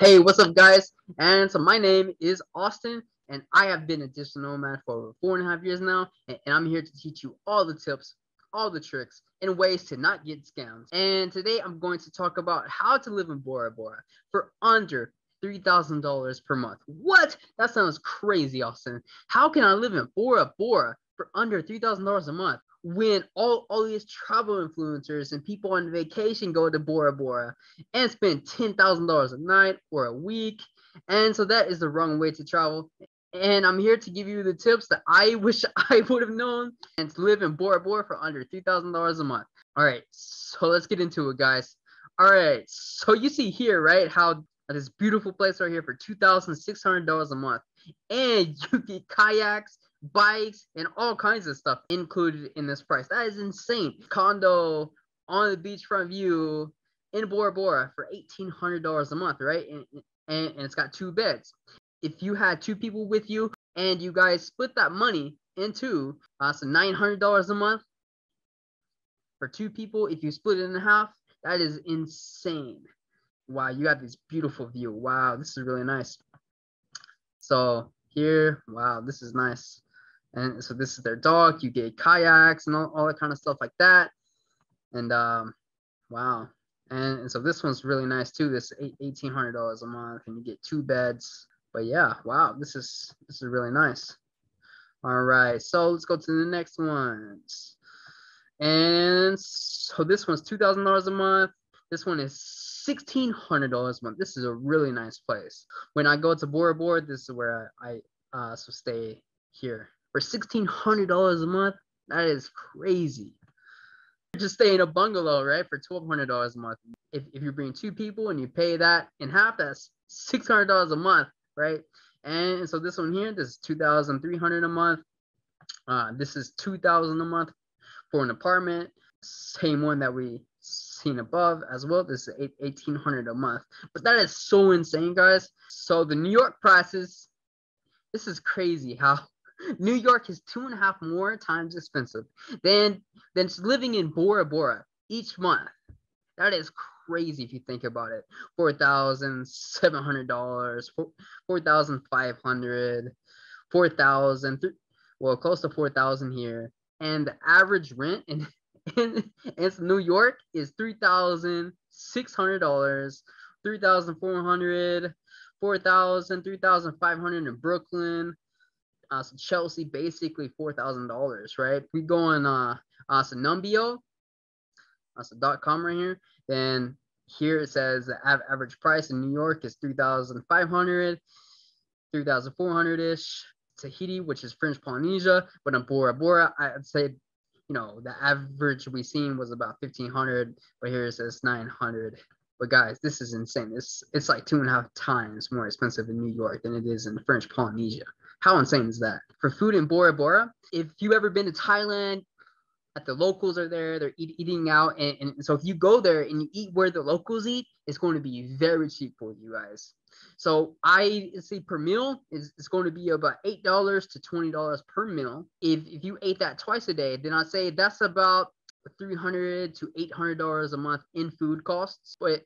Hey, what's up, guys? And so my name is Austin, and I have been a digital nomad for over 4.5 years now, and I'm here to teach you all the tips, all the tricks, and ways to not get scammed. And today I'm going to talk about how to live in Bora Bora for under $3,000 per month. What? That sounds crazy, Austin. How can I live in Bora Bora for under $3,000 a month when all these travel influencers and people on vacation go to Bora Bora and spend $10,000 a night or a week? And so that is the wrong way to travel. And I'm here to give you the tips that I wish I would have known and to live in Bora Bora for under $3,000 a month. All right, so let's get into it, guys. All right, so you see here, right, how this beautiful place right here for $2,600 a month. And you get kayaks, bikes, and all kinds of stuff included in this price. That is insane. Condo on the beachfront view in Bora Bora for $1,800 a month, right? And it's got 2 beds. If you had 2 people with you and you guys split that money in two, so $900 a month for 2 people, if you split it in half, that is insane. Wow, you got this beautiful view. Wow, this is really nice. So here, wow, this is nice. And so this is their dock. You get kayaks and all that kind of stuff like that. And wow. And so this one's really nice too. This is $1,800 a month, and you get 2 beds. But yeah, wow, this is really nice. All right, so let's go to the next ones. And so this one's $2,000 a month. This one is $1,600 a month. This is a really nice place. When I go to Bora Bora, this is where I stay here. For $1,600 a month, that is crazy. Just stay in a bungalow, right, for $1,200 a month. If you bring 2 people and you pay that in half, that's $600 a month, right? And so this one here, this is $2,300 a month. This is $2,000 a month for an apartment. Same one that we seen above as well. This is $1,800 a month. But that is so insane, guys. So the New York prices, this is crazy how New York is 2.5 more times expensive than living in Bora Bora each month. That is crazy if you think about it. $4,700, $4,500, $4,000, well, close to $4,000 here. And the average rent in New York is $3,600, $3,400, $4,000, $3,500 in Brooklyn. So Chelsea, basically $4,000, right? We go on so Numbeo, so .com right here. Then here it says the average price in New York is $3,500, $3,400-ish. Tahiti, which is French Polynesia, but in Bora Bora, I'd say, you know, the average we seen was about $1,500, but here it says $900. But guys, this is insane. It's like 2.5 times more expensive in New York than it is in French Polynesia. How insane is that? For food in Bora Bora, if you've ever been to Thailand, at the locals are there, they're eating out. And so if you go there and you eat where the locals eat, it's going to be very cheap for you guys. So I see per meal is going to be about $8 to $20 per meal. If you ate that twice a day, then I'd say that's about $300 to $800 a month in food costs. But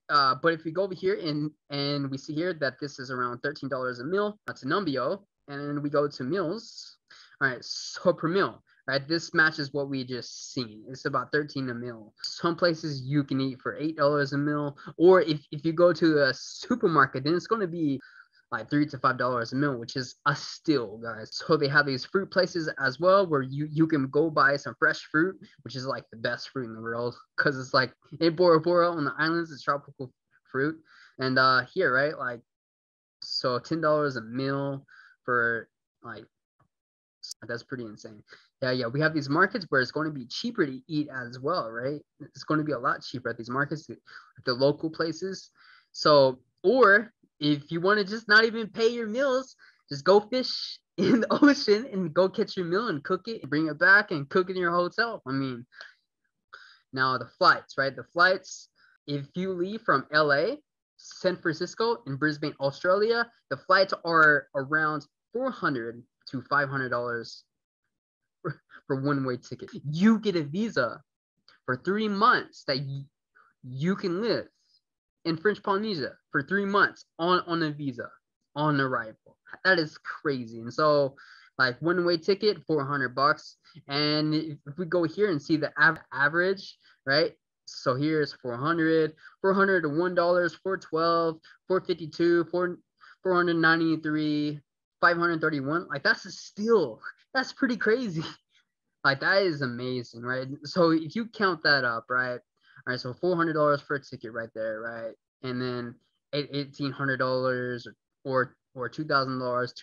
if we go over here and we see here that this is around $13 a meal, that's Numbeo, and we go to meals. All right, so per meal, right, this matches what we just seen. It's about $13 a meal. Some places you can eat for $8 a meal, or if you go to a supermarket, then it's going to be like $3 to $5 a meal, which is a steal, guys. So they have these fruit places as well where you can go buy some fresh fruit, which is like the best fruit in the world because it's like in Bora Bora on the islands, it's tropical fruit. And here, right, like so $10 a meal for like, that's pretty insane. Yeah, we have these markets where it's going to be cheaper to eat as well, right? It's going to be a lot cheaper at these markets, at the local places. So, or if you want to just not even pay your meals, just go fish in the ocean and go catch your meal and cook it and bring it back and cook in your hotel. I mean, now the flights, right? The flights, if you leave from LA, San Francisco, and Brisbane, Australia, the flights are around $400 to $500 for one-way ticket. You get a visa for 3 months that you can live in French Polynesia for 3 months on a visa on arrival. That is crazy. And so like one-way ticket, $400. And if we go here and see the average, right? So here's 400 to $1, 412, 452, 493, 531. Like that's a steal. That's pretty crazy. Like that is amazing, right? So if you count that up, right? All right, so $400 for a ticket right there, right? And then $1,800 or $2,000,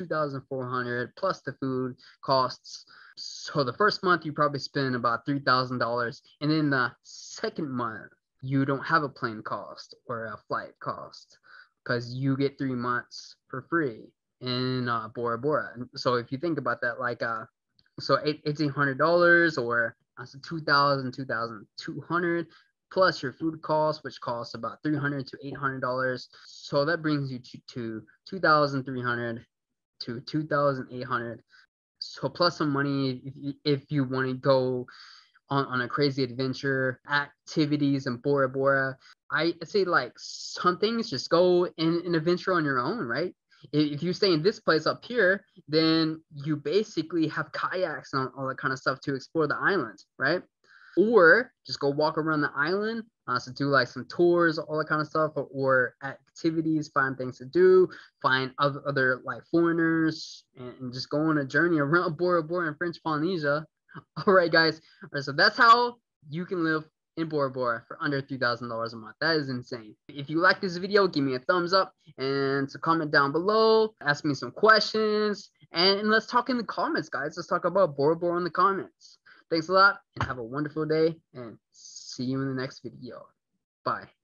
$2,400 plus the food costs. So the first month you probably spend about $3,000, and then the second month you don't have a plane cost or a flight cost because you get 3 months for free in Bora Bora. So if you think about that, like so $1,800 or $2,200. Plus your food costs, which costs about $300 to $800. So that brings you to $2,300 to $2,800. So plus some money if you want to go on a crazy adventure, activities in Bora Bora. I say like some things, just go and adventure on your own, right? If you stay in this place up here, then you basically have kayaks and all that kind of stuff to explore the islands, right? Or just go walk around the island, so do like some tours, all that kind of stuff, or activities, find things to do, find other like foreigners, and just go on a journey around Bora Bora and French Polynesia. All right, guys. All right, so that's how you can live in Bora Bora for under $3,000 a month. That is insane. If you like this video, give me a thumbs up and to comment down below. Ask me some questions, and let's talk in the comments, guys. Let's talk about Bora Bora in the comments. Thanks a lot, and have a wonderful day, and see you in the next video. Bye.